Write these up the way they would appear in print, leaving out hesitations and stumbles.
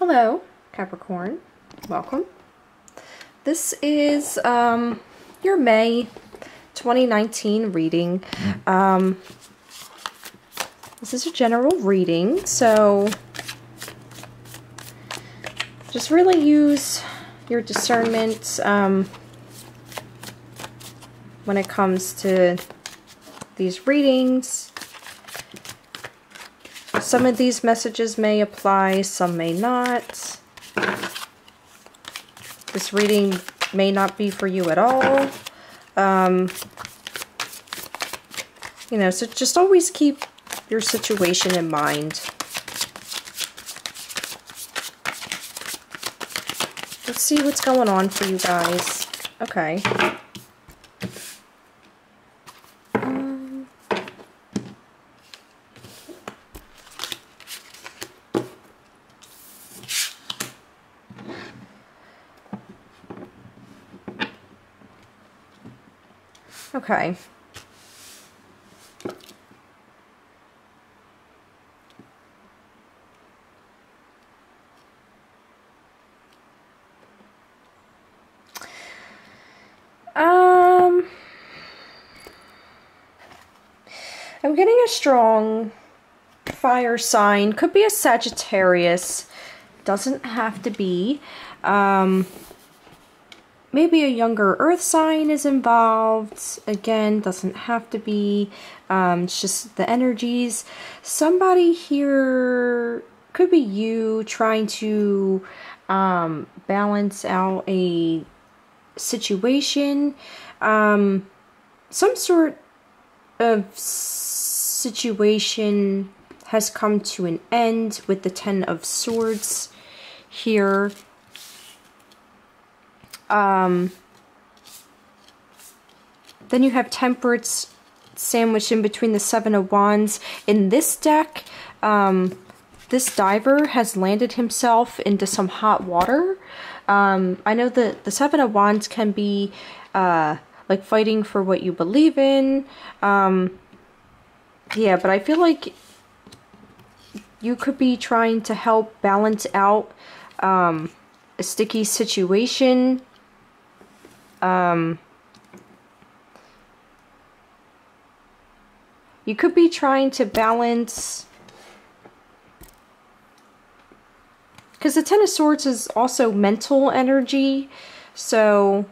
Hello, Capricorn. Welcome. This is your May 2019 reading. This is a general reading, so just really use your discernment when it comes to these readings. Some of these messages may apply, some may not. This reading may not be for you at all. You know, so just always keep your situation in mind. Let's see what's going on for you guys. Okay. Okay. I'm getting a strong fire sign. Could be a Sagittarius. Doesn't have to be. Maybe a younger earth sign is involved. Again, doesn't have to be. It's just the energies. Somebody here, could be you trying to balance out a situation. Some sort of situation has come to an end with the 10 of Swords here. Then you have Temperance sandwiched in between the 7 of Wands. In this deck, this diver has landed himself into some hot water. I know that the 7 of Wands can be like fighting for what you believe in. Yeah, but I feel like you could be trying to help balance out a sticky situation. You could be trying to balance, because the 10 of Swords is also mental energy, so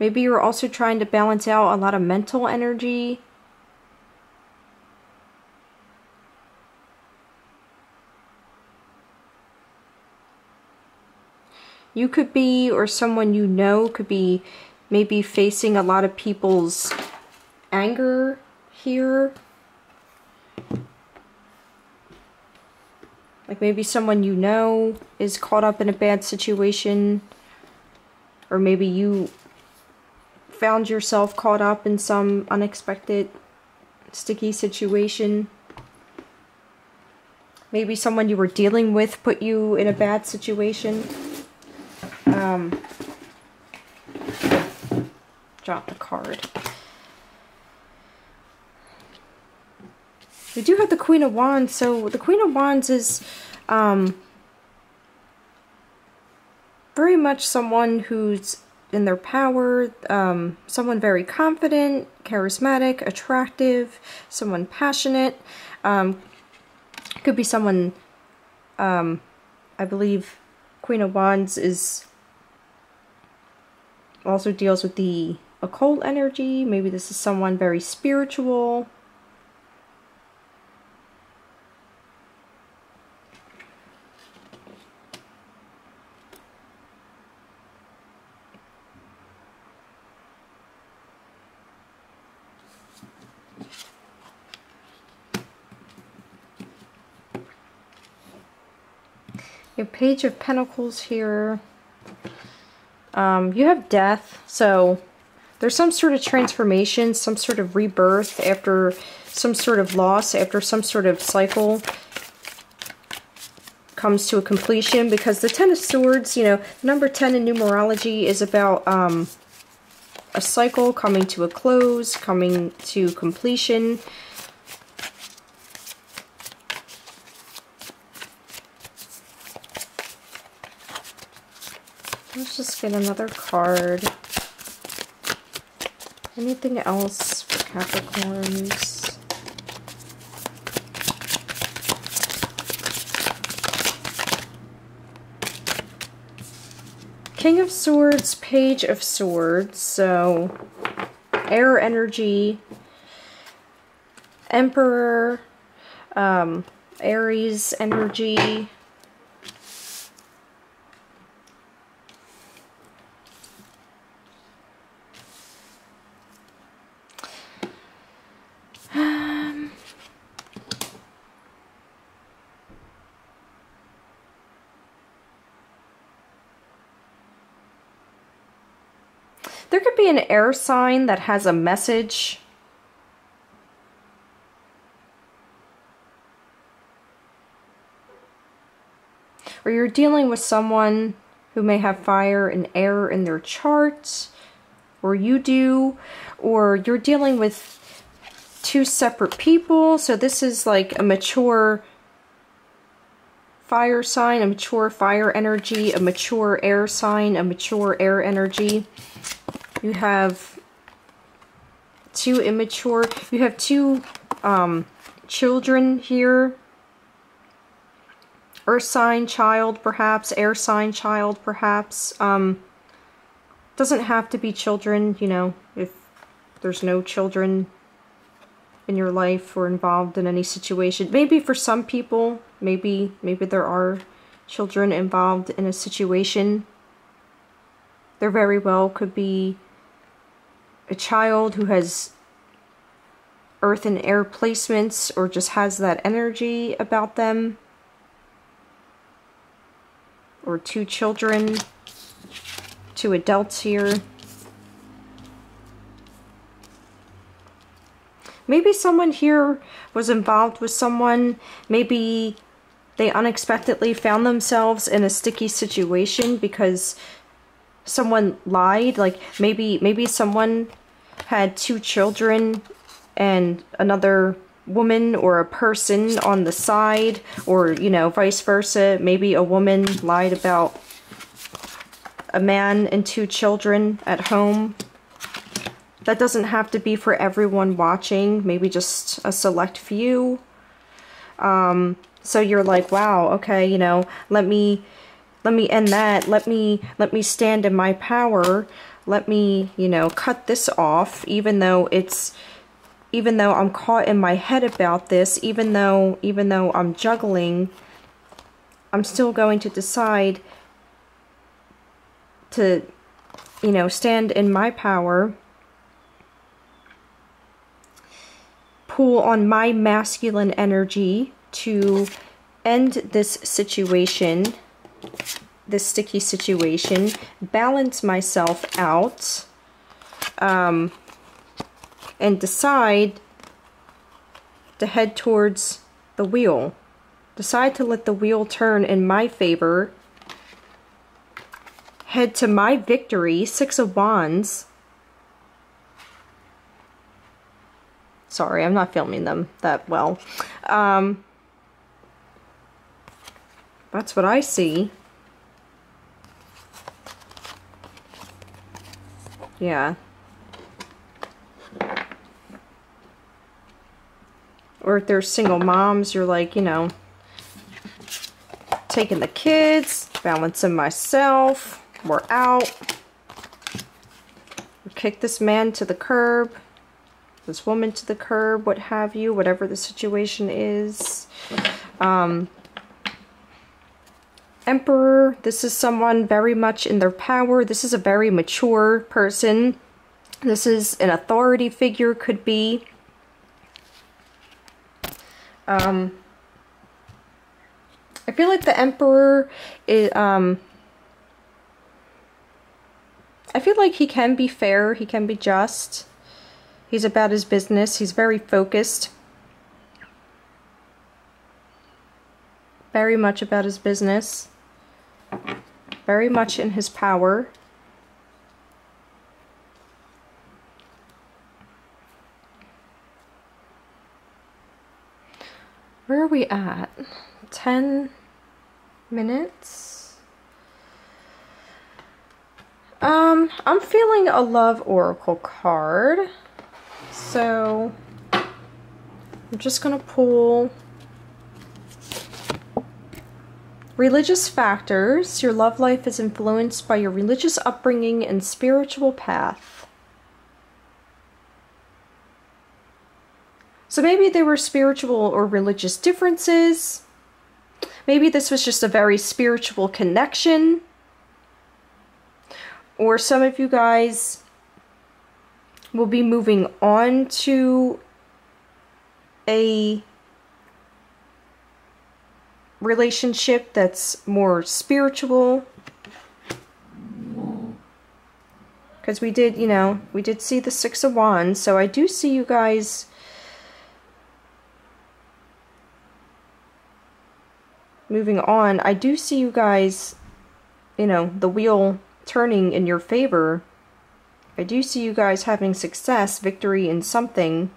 maybe you're also trying to balance out a lot of mental energy. You could be, or someone you know could be, maybe facing a lot of people's anger here. Like maybe someone you know is caught up in a bad situation, or maybe you found yourself caught up in some unexpected sticky situation. Maybe someone you were dealing with put you in a bad situation. Drop the card. We do have the Queen of Wands, so the Queen of Wands is very much someone who's in their power, someone very confident, charismatic, attractive, someone passionate. Could be someone, I believe Queen of Wands is also deals with the occult energy. Maybe this is someone very spiritual. Your Page of Pentacles here. You have Death, so there's some sort of transformation, some sort of rebirth after some sort of loss, after some sort of cycle comes to a completion, because the 10 of Swords, you know, number 10 in numerology is about a cycle coming to a close, coming to completion. Let's just get another card. Anything else for Capricorns? King of Swords, Page of Swords, so air energy, Emperor, Aries energy, there could be an air sign that has a message. Or you're dealing with someone who may have fire and air in their chart, or you do, or you're dealing with two separate people. So this is like a mature fire sign, a mature fire energy, a mature air sign, a mature air energy. You have two immature, you have two children here. Earth sign child, perhaps. Air sign child, perhaps. Doesn't have to be children, you know, if there's no children in your life or involved in any situation. Maybe for some people, maybe there are children involved in a situation. There very well could be a child who has earth and air placements or just has that energy about them. Or two children, two adults here. Maybe someone here was involved with someone. Maybe they unexpectedly found themselves in a sticky situation because someone lied. Like maybe someone had two children and another woman or a person on the side, or, you know, vice versa. Maybe a woman lied about a man and two children at home. That doesn't have to be for everyone watching, maybe just a select few. So you're like, wow, okay, you know, let me end that. Let me stand in my power. Let me, you know, cut this off, even though I'm caught in my head about this, even though I'm juggling, I'm still going to decide to, you know, stand in my power, pull on my masculine energy to end this situation, this sticky situation, balance myself out, and decide to head towards the wheel. Decide to let the wheel turn in my favor. Head to my victory. Six of Wands. Sorry, I'm not filming them that well. That's what I see. Yeah. Or if they're single moms, you're like, you know, taking the kids, balancing myself, we're out. We kick this man to the curb, this woman to the curb, what have you, whatever the situation is. Emperor, this is someone very much in their power. This is a very mature person. This is an authority figure, could be. I feel like the Emperor is, I feel like he can be fair, he can be just. He's about his business, he's very focused. Very much about his business. Very much in his power. Where are we at? 10 minutes. I'm feeling a love oracle card. So I'm just going to pull religious factors. Your love life is influenced by your religious upbringing and spiritual path. So maybe there were spiritual or religious differences. Maybe this was just a very spiritual connection. Or some of you guys will be moving on to a relationship that's more spiritual. Because we did, we did see the Six of Wands. So I do see you guys moving on. I do see you guys, the wheel turning in your favor. I do see you guys having success, victory in something.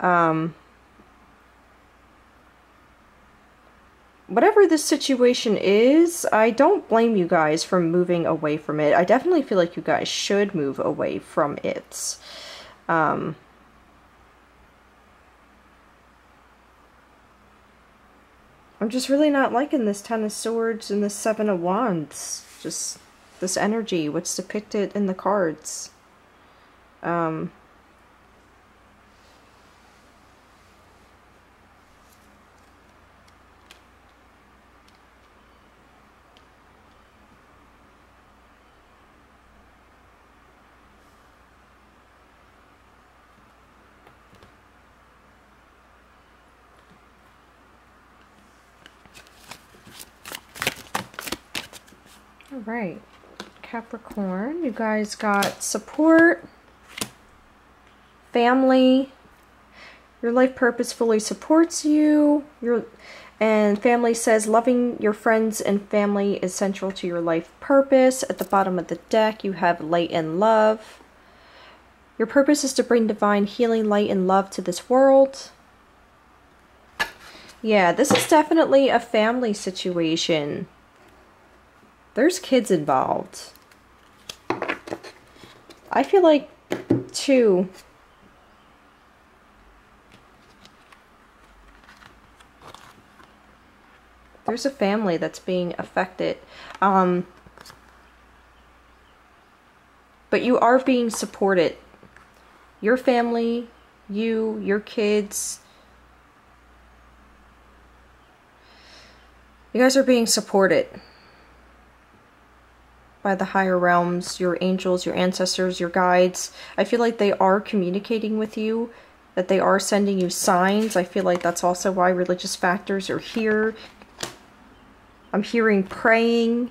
Whatever this situation is, I don't blame you guys for moving away from it. I definitely feel like you guys should move away from it. I'm just really not liking this Ten of Swords and the Seven of Wands. Just this energy, what's depicted in the cards. Right, Capricorn, you guys got support, family. Your life purpose fully supports you. And family says loving your friends and family is central to your life purpose. At the bottom of the deck, you have light and love. Your purpose is to bring divine healing, light, and love to this world. Yeah, this is definitely a family situation. There's kids involved. I feel like, too, there's a family that's being affected. But you are being supported. Your family, you, your kids. You guys are being supported by the higher realms, your angels, your ancestors, your guides. I feel like they are communicating with you, that they are sending you signs. I feel like that's also why religious factors are here. I'm hearing praying.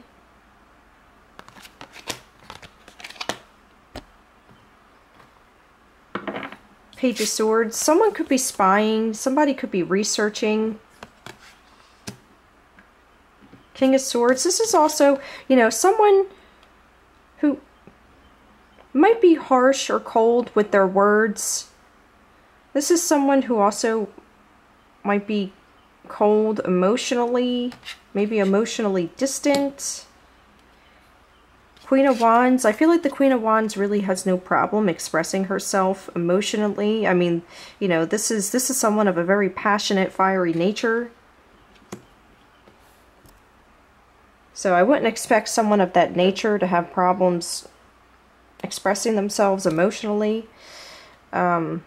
Page of Swords. Someone could be spying. Somebody could be researching. King of Swords. This is also, someone who might be harsh or cold with their words. This is someone who also might be cold emotionally, maybe emotionally distant. Queen of Wands. I feel like the Queen of Wands really has no problem expressing herself emotionally. I mean, this is someone of a very passionate, fiery nature. So I wouldn't expect someone of that nature to have problems expressing themselves emotionally. Yeah,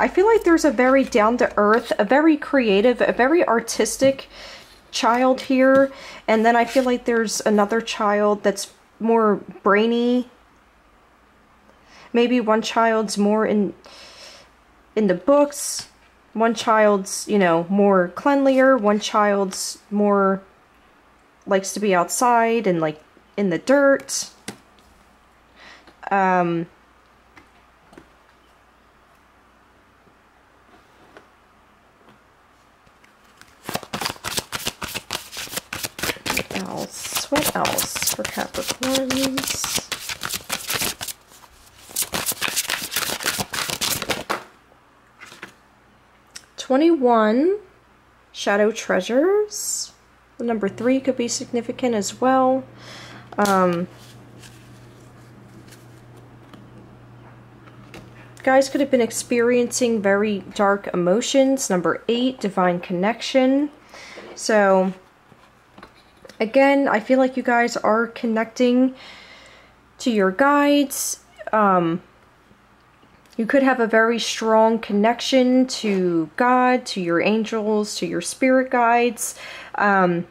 I feel like there's a very down-to-earth, a very creative, a very artistic child here. And then I feel like there's another child that's more brainy. Maybe one child's more in the books, one child's, more cleanlier, one child's more likes to be outside and like in the dirt. What else for Capricorns? 21, shadow treasures. The number 3 could be significant as well. Guys could have been experiencing very dark emotions. Number 8, divine connection. So, again, I feel like you guys are connecting to your guides. You could have a very strong connection to God, to your angels, to your spirit guides. And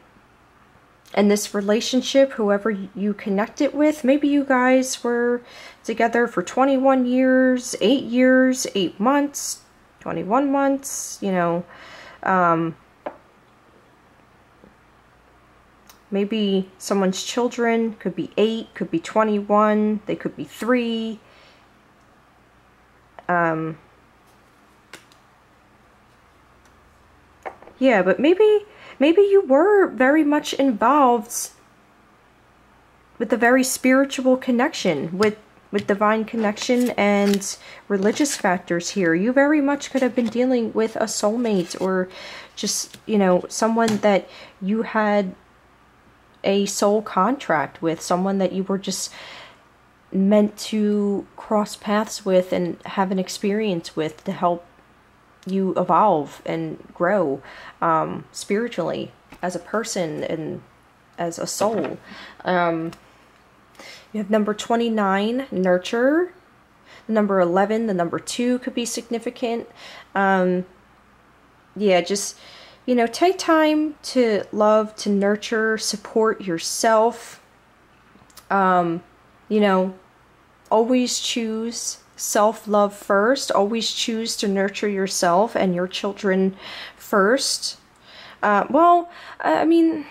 this relationship, whoever you connect it with, maybe you guys were together for 21 years, 8 months, 21 months, you know, maybe someone's children could be 8, could be 21, they could be 3. Yeah, but maybe you were very much involved with a very spiritual connection, with divine connection and religious factors here. You very much could have been dealing with a soulmate, or just, you know, someone that you had a soul contract with, someone that you were just meant to cross paths with and have an experience with to help you evolve and grow spiritually as a person and as a soul. You have number 29, nurture. Number 11, the number 2 could be significant. Yeah, just, you know, take time to love, to nurture, support yourself. You know, always choose self-love first. Always choose to nurture yourself and your children first. Well, I mean,